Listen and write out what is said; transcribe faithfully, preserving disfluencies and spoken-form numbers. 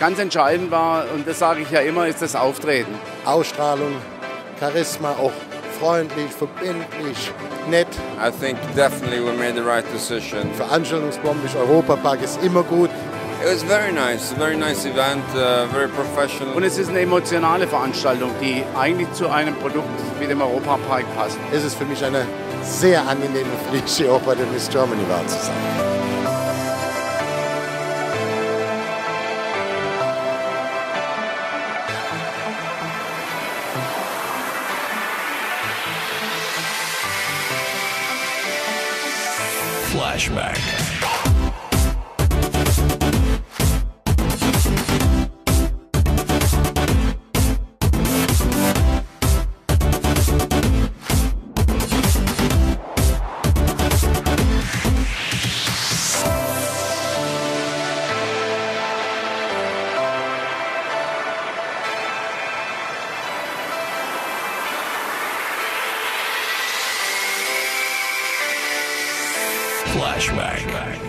Ganz entscheidend war, und das sage ich ja immer, ist das Auftreten. Ausstrahlung, Charisma, auch freundlich, verbindlich, nett. I think definitely we made the right decision. Veranstaltungsbombisch, Europa Park ist immer gut. It was very nice, very nice event, uh, very professional. Und es ist eine emotionale Veranstaltung, die eigentlich zu einem Produkt wie dem Europa Park passt. Es ist für mich eine sehr angenehme Pflicht, auch bei der Miss Germany war zu sein. Flashback. Flashback.